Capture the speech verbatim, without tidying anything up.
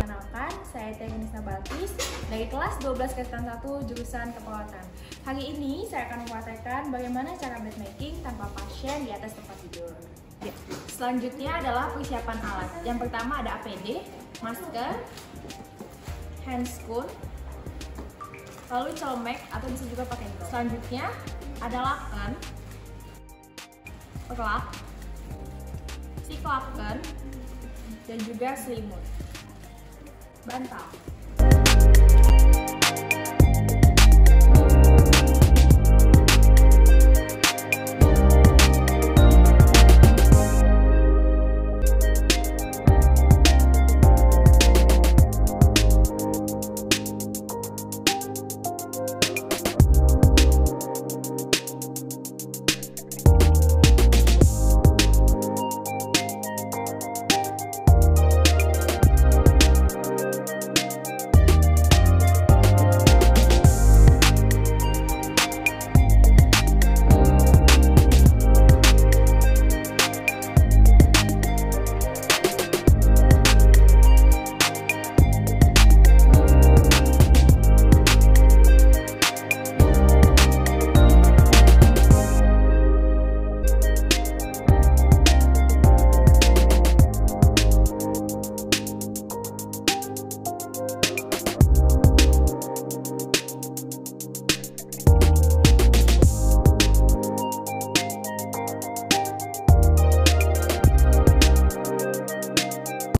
Kenalkan, saya Tiara Nisrina Balqis dari kelas dua belas Kesehatan satu jurusan Keperawatan. Hari ini saya akan mempraktekkan bagaimana cara bed making tanpa pasien di atas tempat tidur. Selanjutnya adalah persiapan alat. Yang pertama ada A P D, masker, hand spoon, lalu colmek atau bisa juga pakai itu. Selanjutnya ada lakban, pelak, siklapkan, dan juga selimut, bantal.